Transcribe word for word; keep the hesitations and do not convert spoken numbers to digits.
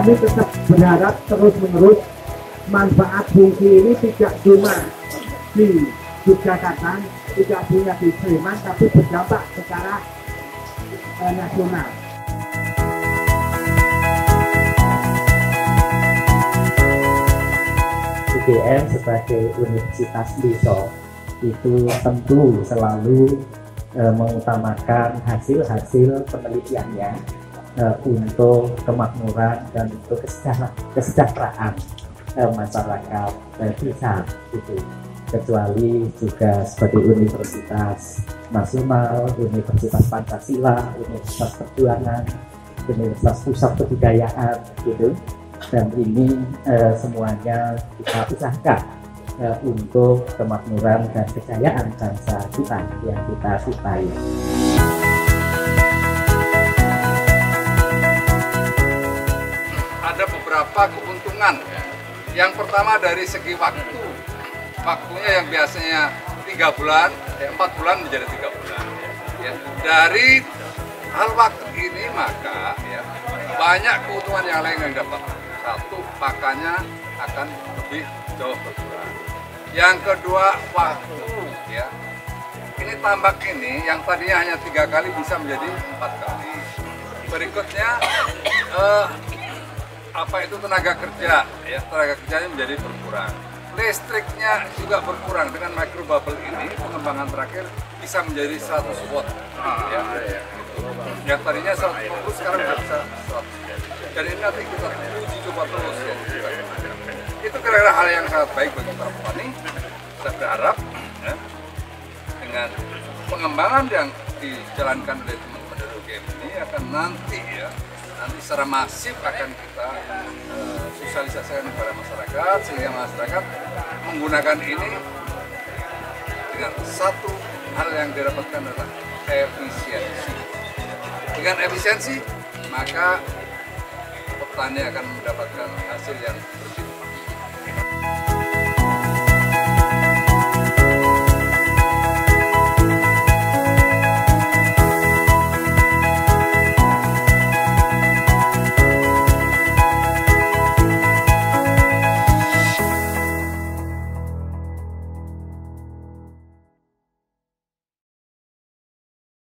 kami tetap berharap terus-menerus manfaat fungsi ini tidak cuma di Yogyakarta, tidak punya di Sleman, tapi berdampak secara eh, nasional. U G M sebagai universitas desa itu tentu selalu e, mengutamakan hasil-hasil penelitiannya e, untuk kemakmuran dan untuk kesejahteraan e, masyarakat e, desa gitu. Kecuali juga sebagai universitas nasional, universitas Pancasila, universitas Perjuangan, universitas pusat kebudayaan gitu. Dan ini eh, semuanya kita usahakan eh, untuk kemakmuran dan kejayaan bangsa kita yang kita cintai. Ada beberapa keuntungan. Yang pertama dari segi waktu, waktunya yang biasanya tiga bulan, eh, empat bulan menjadi tiga bulan. Ya. Dari hal waktu ini maka ya, banyak keuntungan yang lain yang dapat. Satu, pakannya akan lebih jauh berkurang. Yang kedua, waktu ya. Ini tambak ini yang tadinya hanya tiga kali bisa menjadi empat kali. Berikutnya eh, apa itu tenaga kerja ya, tenaga kerjanya menjadi berkurang. Listriknya juga berkurang dengan micro bubble ini. Pengembangan terakhir bisa menjadi seratus watt ya. Yang tadinya seratus lima puluh sekarang bisa seratus. Dan ini nanti kita uji coba terus ya. Itu kira-kira hal yang sangat baik bagi para petani. Saya berharap ya, dengan pengembangan yang dijalankan oleh teman-teman dari U G M ini akan nanti ya, nanti secara masif akan kita uh, sosialisasikan kepada masyarakat sehingga masyarakat menggunakan ini dengan satu hal yang didapatkan adalah efisiensi. Dengan efisiensi, maka petani akan mendapatkan hasil yang berbeda.